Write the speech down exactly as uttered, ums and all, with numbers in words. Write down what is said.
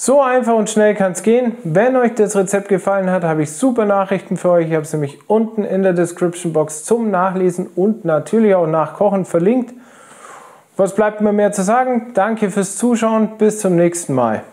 So einfach und schnell kann es gehen. Wenn euch das Rezept gefallen hat, habe ich super Nachrichten für euch. Ich habe es nämlich unten in der Description Box zum Nachlesen und natürlich auch nachkochen verlinkt. Was bleibt mir mehr zu sagen? Danke fürs Zuschauen, bis zum nächsten Mal.